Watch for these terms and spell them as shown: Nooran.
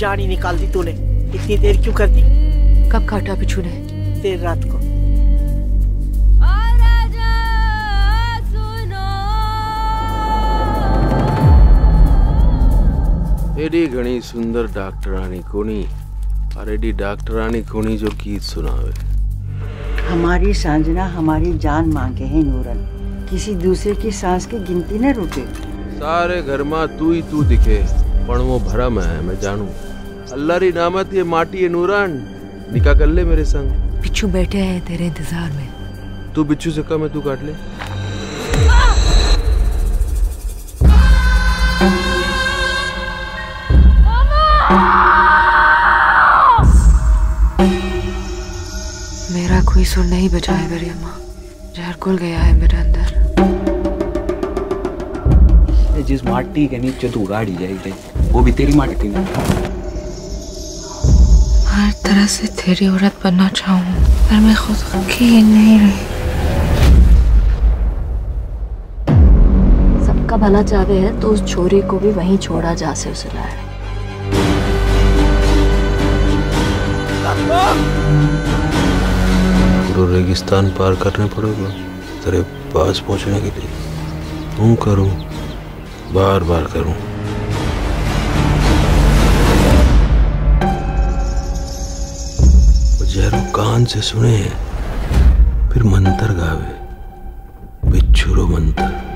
जान ही निकाल दी तूने, इतनी देर क्यों कर दी? कब काटा बिच्छू ने? देर रात को। एडी घनी सुंदर डॉक्टरानी कोनी और एडी डॉक्टरानी कोनी जो गीत सुनावे। हमारी सांजना हमारी जान मांगे है नूरन, किसी दूसरे की सांस की गिनती न रुके। सारे घर में तू ही तू दिखे, पण वो भरम है मैं जानू। अल्लाह री नामत ये माटी है नूरान, निकाह कर ले मेरे संग। बिच्छू बैठे हैं तेरे इंतजार में। तू बिच्छू से कम है, तू काट ले। मेरा कोई सुर नहीं बचा है मेरी अम्मा, जहर घुल गया है मेरे अंदर। जिस माटी के नीचे तू गाड़ी जाएगी वो भी तेरी माटी है। हर तरह से तेरी औरत बनना चाहूँ पर मैं खुद की नहीं रही। सबका भला चाहे है तो उस छोरी को भी वहीं छोड़ा जा से उसे लाए। रेगिस्तान पार करने पड़ेगा तेरे पास पहुंचने के लिए। तू करूं, बार बार करूं। जहरों कान से सुने फिर मंत्र गावे बिच्छुरो मंत्र।